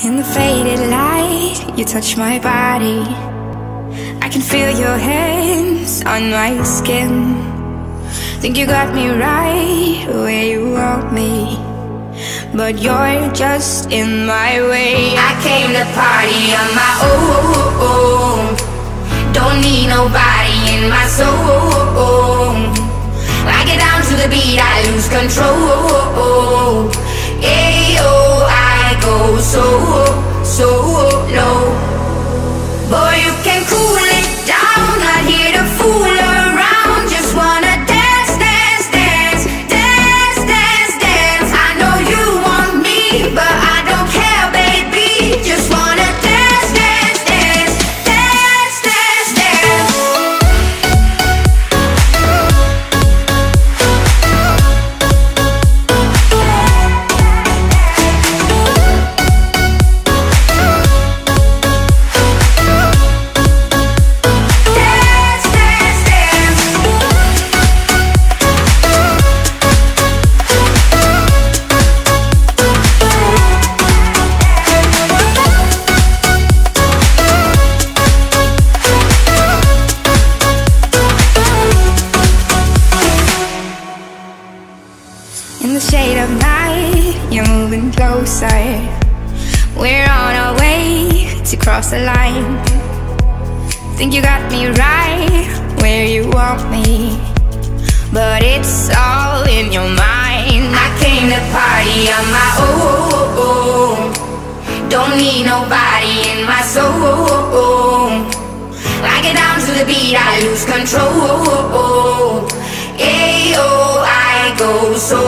In the faded light, you touch my body. I can feel your hands on my skin. Think you got me right where you want me, but you're just in my way. I came to party on my own. Don't need nobody in my soul. When I get down to the beat, I lose control. Ayo, I go so low. Boy, you can cool it down, not here to fool around. Just wanna dance. I know you want me, but I don't care, baby. Just wanna dance. In the shade of night, you're moving closer. We're on our way to cross the line. Think you got me right where you want me, but it's all in your mind. I came to party on my own. Don't need nobody in my soul. When I get down to the beat, I lose control. Ayo, I go so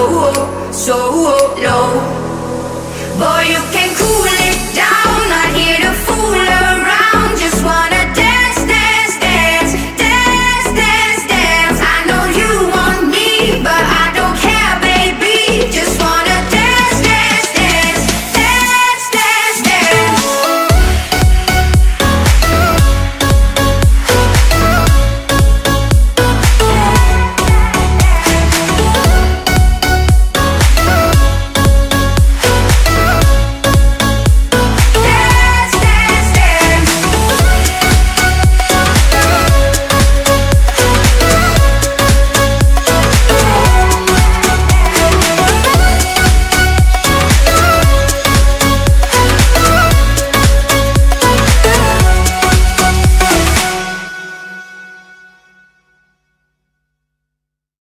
low. Boy, you can't.